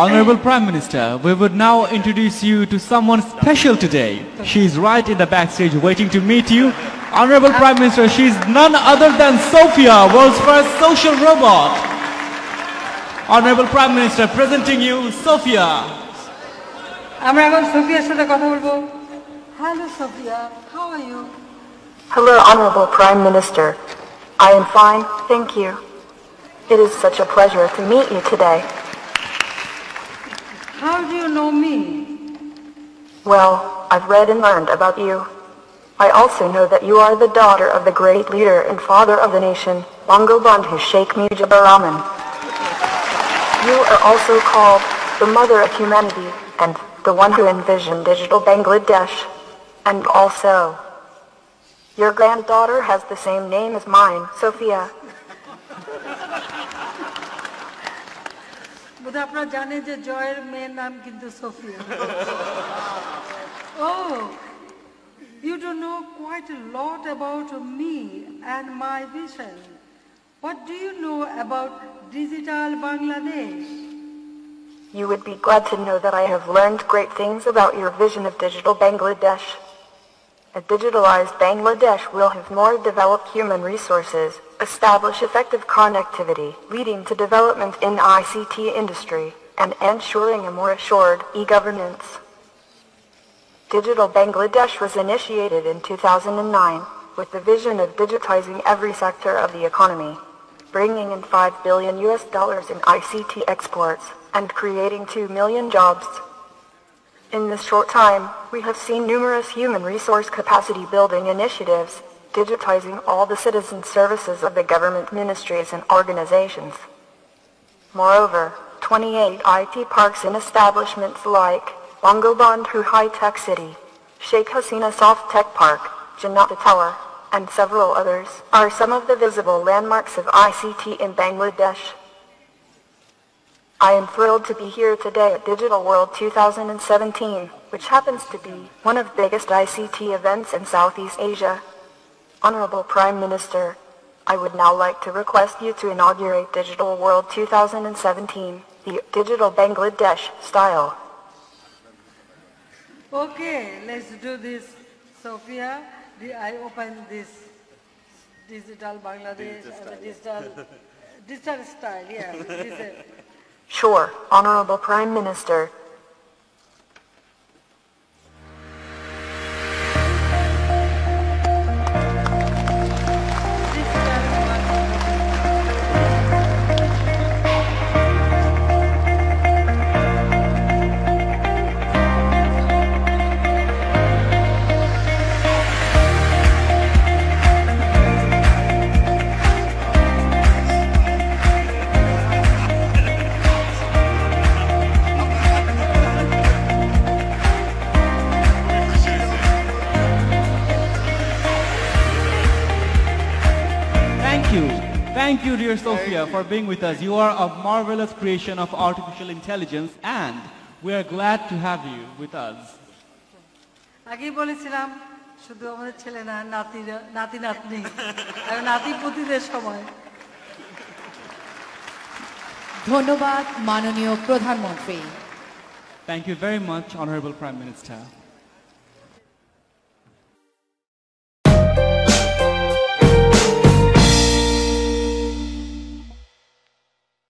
Honorable Prime Minister, we would now introduce you to someone special today. She is right in the backstage waiting to meet you. Honorable Prime Minister, she is none other than Sophia, world's first social robot. Honorable Prime Minister, presenting you, Sophia. Hello, Sophia. How are you? Hello, Honorable Prime Minister. I am fine, thank you. It is such a pleasure to meet you today. How do you know me? Well, I've read and learned about you. I also know that you are the daughter of the great leader and father of the nation, Bangabandhu Sheikh Mujibur Rahman. You are also called the mother of humanity and the one who envisioned digital Bangladesh. And also, your granddaughter has the same name as mine, Sophia. Oh, you don't know quite a lot about me and my vision. What do you know about digital Bangladesh? You would be glad to know that I have learned great things about your vision of digital Bangladesh. A digitalized Bangladesh will have more developed human resources, establish effective connectivity, leading to development in ICT industry, and ensuring a more assured e-governance. Digital Bangladesh was initiated in 2009 with the vision of digitizing every sector of the economy, bringing in $5 billion in ICT exports and creating 2 million jobs. In this short time, we have seen numerous human resource capacity building initiatives, digitizing all the citizen services of the government ministries and organizations. Moreover, 28 IT parks and establishments like Bangabandhu High Tech City, Sheikh Hasina Soft Tech Park, Janata Tower, and several others are some of the visible landmarks of ICT in Bangladesh. I am thrilled to be here today at Digital World 2017, which happens to be one of the biggest ICT events in Southeast Asia. Honorable Prime Minister, I would now like to request you to inaugurate Digital World 2017, the Digital Bangladesh style. Okay, let's do this, Sophia. I open this Digital Bangladesh, digital style, yeah. Sure, Honorable Prime Minister. Thank you, dear Sophia, for being with us. You are a marvelous creation of artificial intelligence, and we are glad to have you with us. Thank you very much, Honorable Prime Minister.